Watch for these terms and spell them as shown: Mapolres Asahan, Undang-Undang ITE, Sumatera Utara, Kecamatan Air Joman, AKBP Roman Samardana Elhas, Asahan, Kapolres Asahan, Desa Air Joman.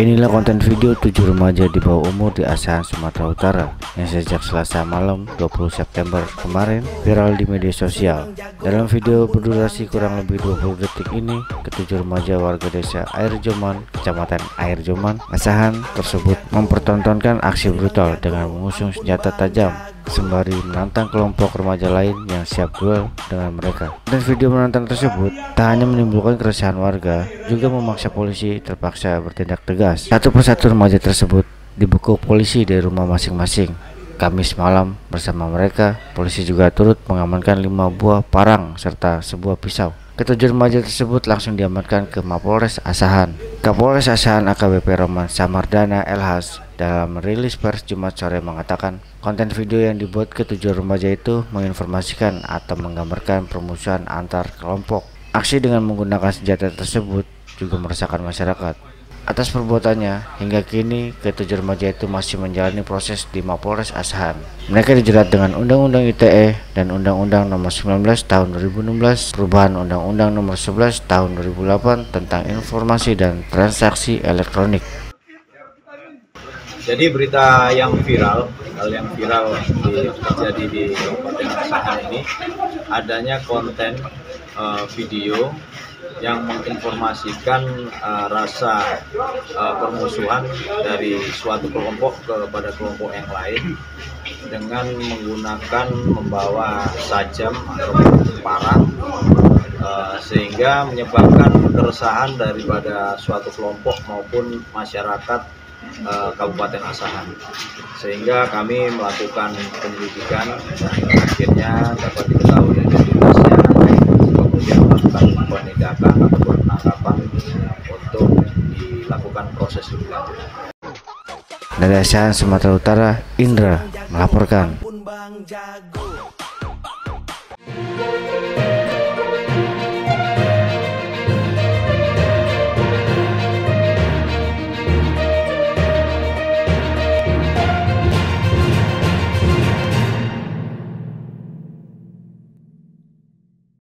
Inilah konten video 7 remaja di bawah umur di Asahan, Sumatera Utara yang sejak Selasa malam 20 September kemarin viral di media sosial. Dalam video berdurasi kurang lebih 20 detik ini, ketujuh remaja warga desa Air Joman, Kecamatan Air Joman, Asahan tersebut mempertontonkan aksi brutal dengan mengusung senjata tajam sembari menantang kelompok remaja lain yang siap duel dengan mereka. Dan video menantang tersebut tak hanya menimbulkan keresahan warga, juga memaksa polisi terpaksa bertindak tegas. Satu persatu remaja tersebut dibekuk polisi dari rumah masing-masing. Kamis malam bersama mereka, polisi juga turut mengamankan 5 buah parang serta sebuah pisau. Ketujuh remaja tersebut langsung diamankan ke Mapolres Asahan. Kapolres Asahan AKBP Roman Samardana Elhas dalam rilis pers Jumat sore mengatakan konten video yang dibuat ketujuh remaja itu menginformasikan atau menggambarkan permusuhan antar kelompok. Aksi dengan menggunakan senjata tersebut juga meresahkan masyarakat. Atas perbuatannya, hingga kini ketujuh remaja itu masih menjalani proses di Mapolres Asahan. Mereka dijerat dengan Undang-Undang ITE dan Undang-Undang Nomor 19 Tahun 2016, perubahan Undang-Undang Nomor 11 Tahun 2008 tentang Informasi dan Transaksi Elektronik. Jadi berita yang viral, terjadi di Kabupaten Asahan ini adanya konten video yang menginformasikan rasa permusuhan dari suatu kelompok kepada kelompok yang lain dengan menggunakan membawa tajam atau parang, sehingga menyebabkan keresahan daripada suatu kelompok maupun masyarakat Kabupaten Asahan, sehingga kami melakukan penyelidikan dan akhirnya dapat diketahui identitasnya, kemudian melakukan penindakan atau penangkapan untuk dilakukan proses lebih lanjut. Dari Asahan, Sumatera Utara, Indra melaporkan.